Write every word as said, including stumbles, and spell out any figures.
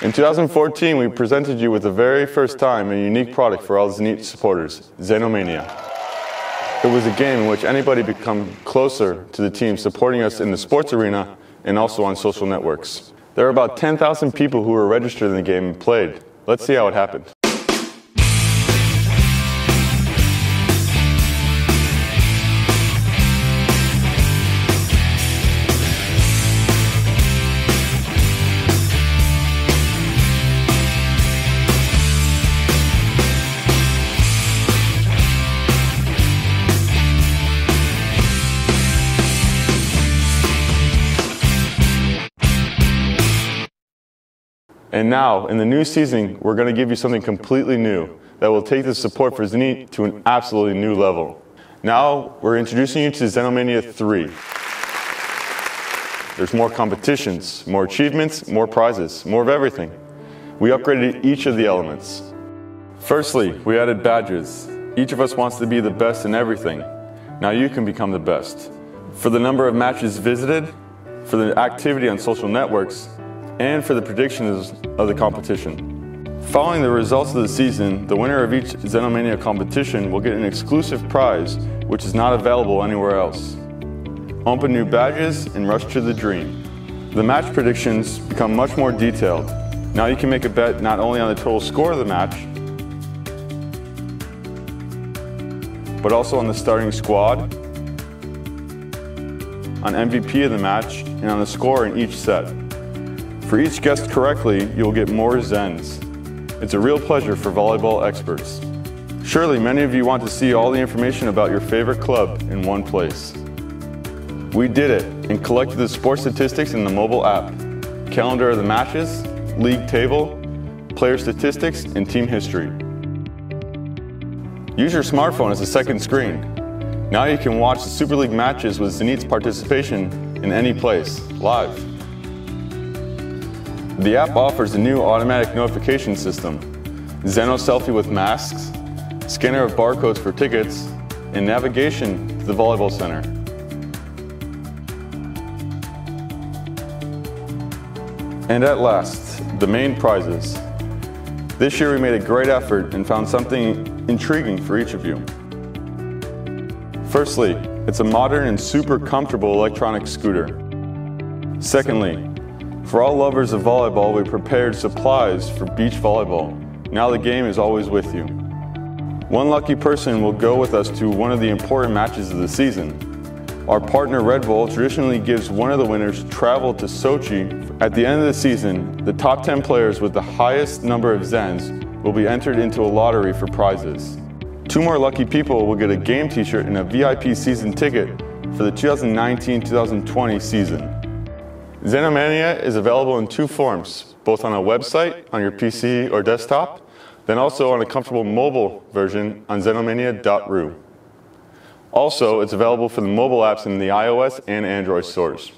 In two thousand fourteen, we presented you with the very first time a unique product for all Zenit supporters, Zenomania. It was a game in which anybody became closer to the team supporting us in the sports arena and also on social networks. There were about ten thousand people who were registered in the game and played. Let's see how it happened. And now, in the new season, we're going to give you something completely new that will take the support for Zenit to an absolutely new level. Now, we're introducing you to Zenomania three. There's more competitions, more achievements, more prizes, more of everything. We upgraded each of the elements. Firstly, we added badges. Each of us wants to be the best in everything. Now you can become the best. For the number of matches visited, for the activity on social networks, and for the predictions of the competition. Following the results of the season, the winner of each Zenomania competition will get an exclusive prize which is not available anywhere else. Open new badges and rush to the dream. The match predictions become much more detailed. Now you can make a bet not only on the total score of the match, but also on the starting squad, on M V P of the match, and on the score in each set. For each guessed correctly, you will get more Zens. It's a real pleasure for volleyball experts. Surely many of you want to see all the information about your favorite club in one place. We did it and collected the sports statistics in the mobile app, calendar of the matches, league table, player statistics, and team history. Use your smartphone as a second screen. Now you can watch the Super League matches with Zenit's participation in any place, live. The app offers a new automatic notification system, Zenoselfie with masks, scanner of barcodes for tickets, and navigation to the volleyball center. And at last, the main prizes. This year we made a great effort and found something intriguing for each of you. Firstly, it's a modern and super comfortable electronic scooter. Secondly, for all lovers of volleyball, we prepared supplies for beach volleyball. Now the game is always with you. One lucky person will go with us to one of the important matches of the season. Our partner Red Bull traditionally gives one of the winners travel to Sochi. At the end of the season, the top ten players with the highest number of Zens will be entered into a lottery for prizes. Two more lucky people will get a game t-shirt and a V I P season ticket for the two thousand nineteen two thousand twenty season. Zenomania is available in two forms, both on a website, on your P C or desktop, then also on a comfortable mobile version on zenomania dot R U. Also, it's available for the mobile apps in the iOS and Android stores.